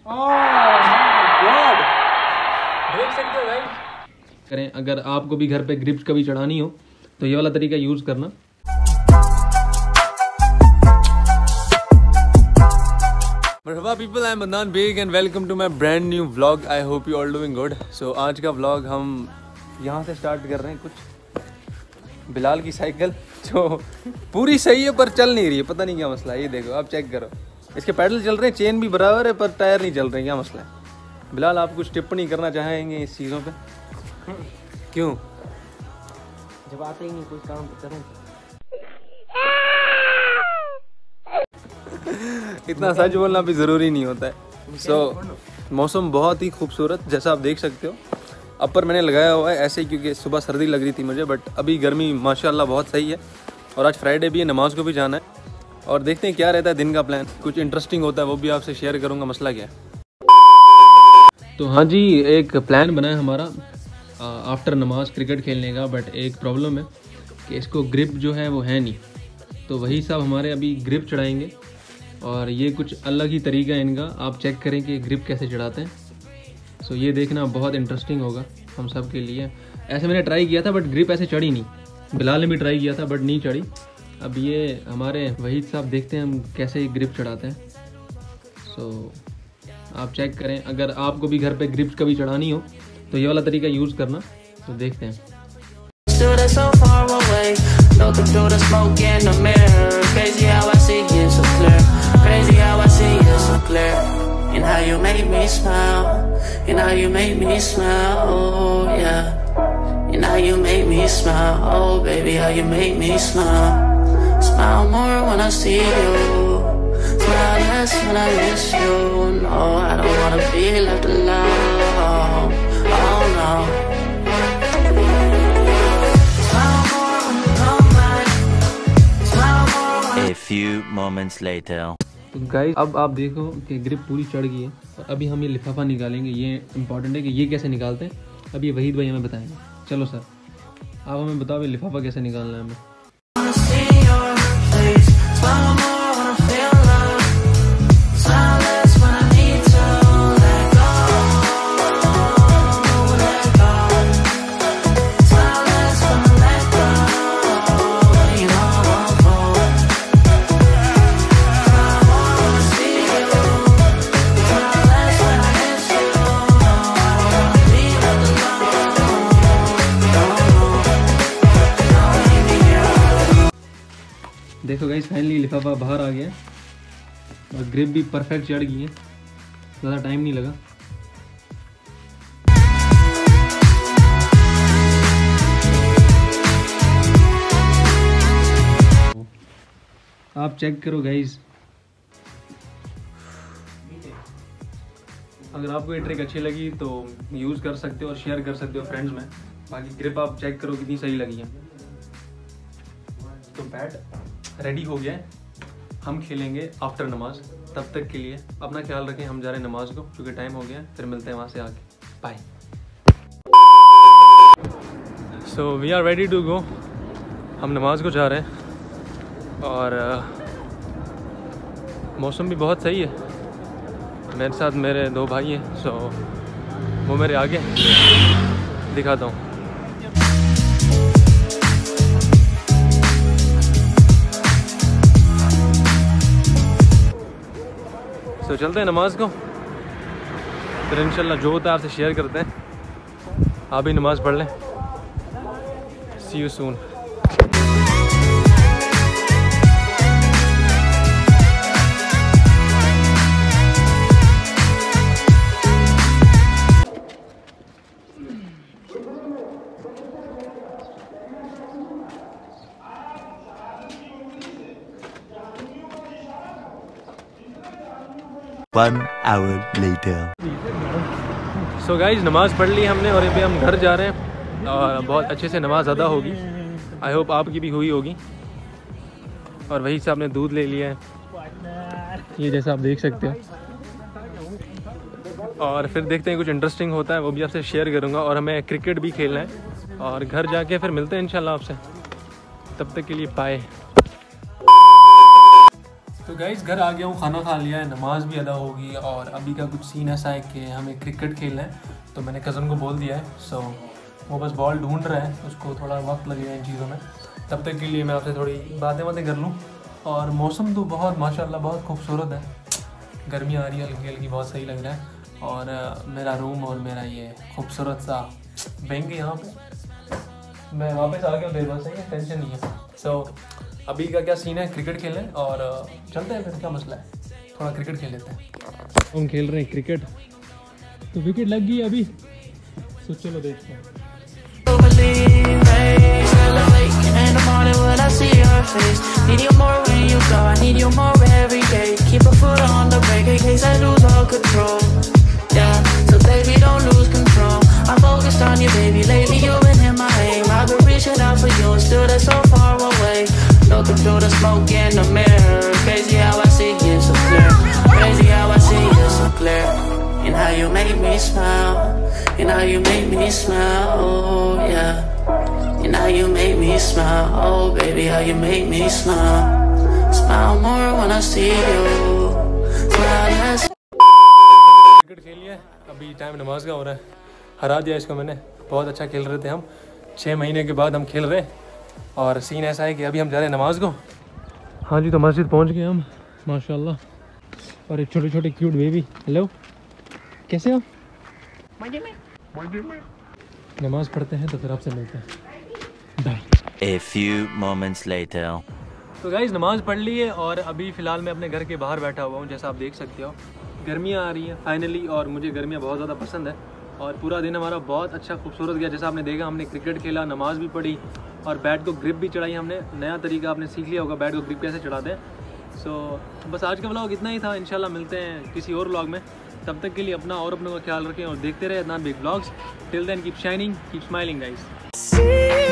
देख सकते हो गाइस। करें अगर आपको भी घर पे ग्रिप्स कभी चढ़ानी हो तो ये वाला तरीका यूज करना। मरहबा people, I am Adnan bag and welcome to my brand new vlog. I hope you all doing good. So आज का व्लॉग हम यहाँ से स्टार्ट कर रहे हैं। कुछ बिलाल की साइकिल जो पूरी सही है पर चल नहीं रही है, पता नहीं क्या मसला है। ये देखो, आप चेक करो, इसके पैडल चल रहे हैं, चेन भी बराबर है पर टायर नहीं चल रहे हैं, क्या मसला है? बिलाल, आप कुछ टिप्पणी करना चाहेंगे इस चीज़ों पे? क्यों जब आते ही नहीं कोई काम करें? इतना सच बोलना भी ज़रूरी नहीं होता है। सो मौसम बहुत ही खूबसूरत, जैसा आप देख सकते हो। अपर मैंने लगाया हुआ है ऐसे ही क्योंकि सुबह सर्दी लग रही थी मुझे, बट अभी गर्मी माशाल्लाह बहुत सही है। और आज फ्राइडे भी है, नमाज को भी जाना है। और देखते हैं क्या रहता है दिन का प्लान, कुछ इंटरेस्टिंग होता है वो भी आपसे शेयर करूंगा। मसला क्या है? तो हाँ जी, एक प्लान बना है हमारा आफ्टर नमाज क्रिकेट खेलने का, बट एक प्रॉब्लम है कि इसको ग्रिप जो है वो है नहीं, तो वही सब हमारे अभी ग्रिप चढ़ाएंगे। और ये कुछ अलग ही तरीका है इनका, आप चेक करें कि ग्रिप कैसे चढ़ाते हैं। सो ये देखना बहुत इंटरेस्टिंग होगा हम सब के लिए। ऐसे मैंने ट्राई किया था बट ग्रिप ऐसे चढ़ी नहीं, बिलाल ने भी ट्राई किया था बट नहीं चढ़ी। अब ये हमारे वहीद साहब देखते हैं हम कैसे ग्रिप चढ़ाते हैं। सो आप चेक करें, अगर आपको भी घर पे ग्रिप कभी चढ़ानी हो तो ये वाला तरीका यूज़ करना। तो देखते हैं। Smile more when I see you, smile less when I miss you. No, I don't wanna be left alone. Oh no. Smile more when you come back, smile more when. A few moments later. तो guys, अब आप देखो कि grip पूरी चढ़ गई है। और अभी हम ये लिफाफा निकालेंगे, ये इम्पोर्टेंट है कि ये कैसे निकालते हैं। अब ये वहीद भाई हमें बताएंगे। चलो सर, आप हमें बताओ ये लिफाफा कैसे निकालना है हमें। देखो गाइस, फाइनली लिफाफा बाहर आ गया और ग्रिप भी परफेक्ट चढ़ गई है, ज़्यादा टाइम नहीं लगा। आप चेक करो गाइस, अगर आपको ये ट्रिक अच्छी लगी तो यूज़ कर सकते हो और शेयर कर सकते हो फ्रेंड्स में। बाकी ग्रिप आप चेक करो कितनी सही लगी है। तो बैट रेडी हो गया है, हम खेलेंगे आफ्टर नमाज। तब तक के लिए अपना ख्याल रखें, हम जा रहे हैं नमाज को क्योंकि टाइम हो गया है। फिर मिलते हैं वहाँ से आके, bye. So we are ready to go, हम नमाज को जा रहे हैं। और मौसम भी बहुत सही है। मेरे साथ मेरे दो भाई हैं, सो वो मेरे आगे दिखाता हूँ। तो चलते हैं नमाज को, फिर इंशाल्लाह जो होता है आपसे शेयर करते हैं। आप भी नमाज़ पढ़ लें। See you soon. One hour later. So guys, नमाज़ पढ़ ली हमने और अभी हम घर जा रहे हैं। और बहुत अच्छे से नमाज़ अदा होगी, आई होप आपकी भी हुई होगी। और वही से आपने दूध ले लिया है, ये जैसा आप देख सकते हो। और फिर देखते हैं कुछ इंटरेस्टिंग होता है वो भी आपसे शेयर करूँगा। और हमें क्रिकेट भी खेलना है और घर जाके फिर मिलते हैं इंशाल्लाह आपसे। तब तक के लिए बाय। तो गाइज़ घर आ गया हूँ, खाना खा लिया है, नमाज भी अदा होगी और अभी का कुछ सीन ऐसा है कि हमें क्रिकेट खेलना है। तो मैंने कज़न को बोल दिया है, सो वो बस बॉल ढूंढ रहा है, उसको थोड़ा वक्त लगेगा इन चीज़ों में। तब तक के लिए मैं आपसे थोड़ी बातें कर लूँ। और मौसम तो बहुत माशाल्लाह बहुत खूबसूरत है, गर्मी आ रही है हल्की हल्की, बहुत सही लग रहा है। और मेरा रूम और मेरा ये खूबसूरत सा बैंक यहाँ पे मैं वापस आ गया हूँ बेबस, सही है, टेंशन नहीं है। सो अभी का क्या सीन है, क्रिकेट खेलें और चलते हैं, फिर क्या मसला है, थोड़ा क्रिकेट खेल लेते हैं। हम खेल रहे हैं क्रिकेट, तो विकेट लग गई अभी, तो चलो देखते हैं। No computer smoke in the mirror. Crazy how I see you so clear. Crazy how I see you so clear. And how you make me smile. And how you make me smile. Oh yeah. And how you make me smile. Oh baby, how you make me smile. Smile more when I see you. Smile less. Cricket खेलिए, अभी time नमाज का हो रहा है। हरा दिया इसको मैंने, बहुत अच्छा खेल रहे थे हम, 6 महीने के बाद हम खेल रहे हैं। और सीन ऐसा है कि अभी हम जा रहे हैं नमाज को। हाँ जी, तो मस्जिद पहुंच गए हम माशाल्लाह। और एक छोटे छोटे क्यूट बेबी, हेलो कैसे हो? मजे में, मजे में। नमाज पढ़ते हैं तो फिर आपसे मिलते हैं, bye. A few moments later. तो गाइज़ नमाज पढ़ ली है और अभी फ़िलहाल मैं अपने घर के बाहर बैठा हुआ हूँ, जैसा आप देख सकते हो। गर्मियाँ आ रही हैं फाइनली, और मुझे गर्मियाँ बहुत ज़्यादा पसंद है। और पूरा दिन हमारा बहुत अच्छा खूबसूरत गया, जैसा आपने देखा, हमने क्रिकेट खेला, नमाज भी पढ़ी और बैट को ग्रिप भी चढ़ाई हमने। नया तरीका आपने सीख लिया होगा, बैट को ग्रिप कैसे चढ़ाते हैं। सो बस आज का व्लॉग इतना ही था, इंशाल्लाह मिलते हैं किसी और व्लॉग में। तब तक के लिए अपना और अपनों का ख्याल रखें और देखते रहे Adnan bag vlogs. Till then keep shining, keep smiling guys.